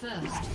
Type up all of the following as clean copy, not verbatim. First love.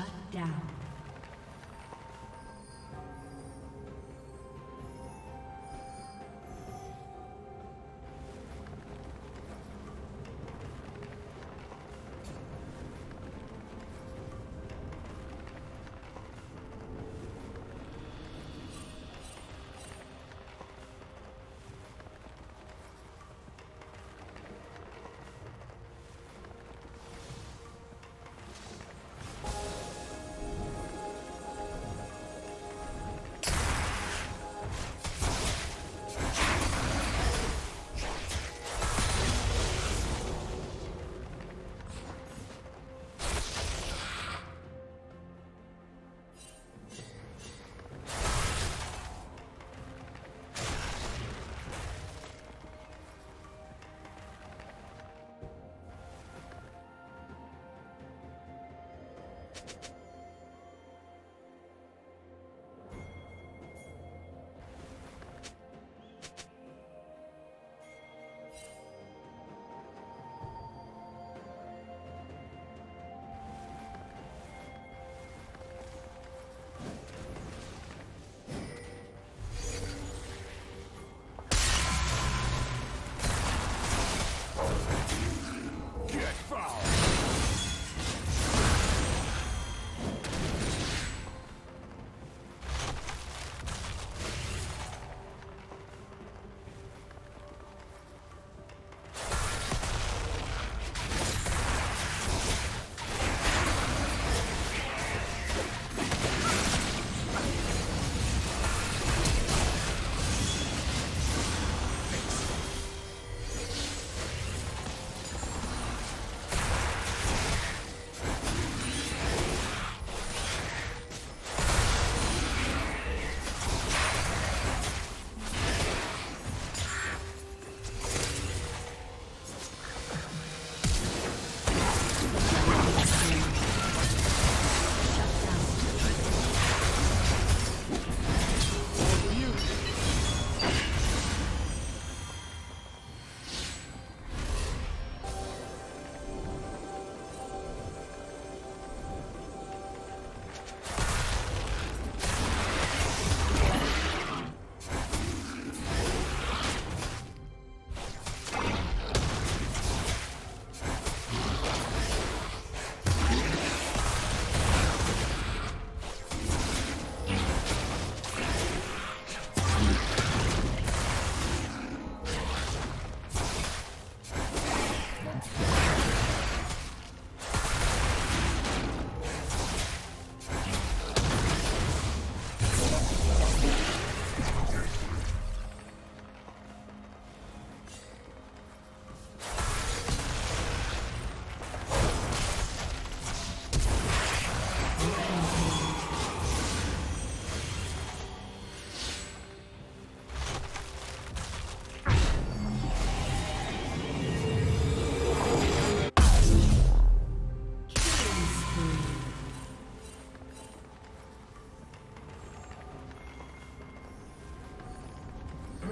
Shut down.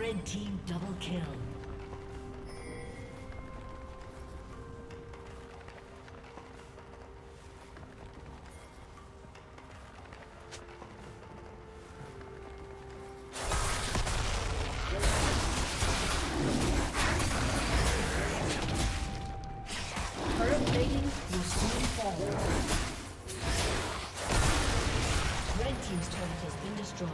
Red team double kill. Current plating will soon fall. Red team's turret has been destroyed.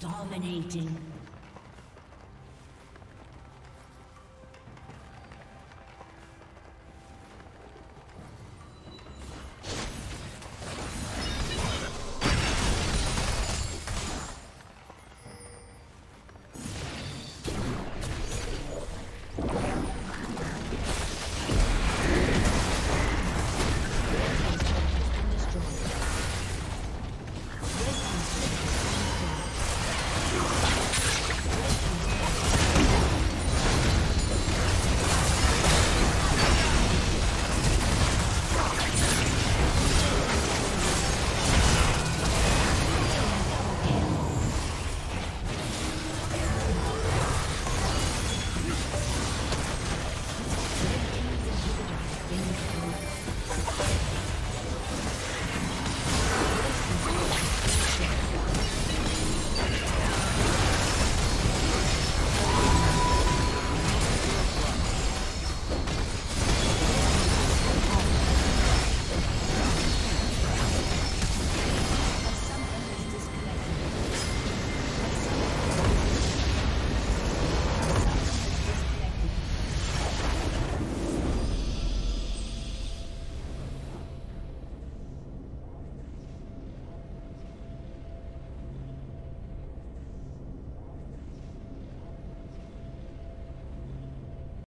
Dominating.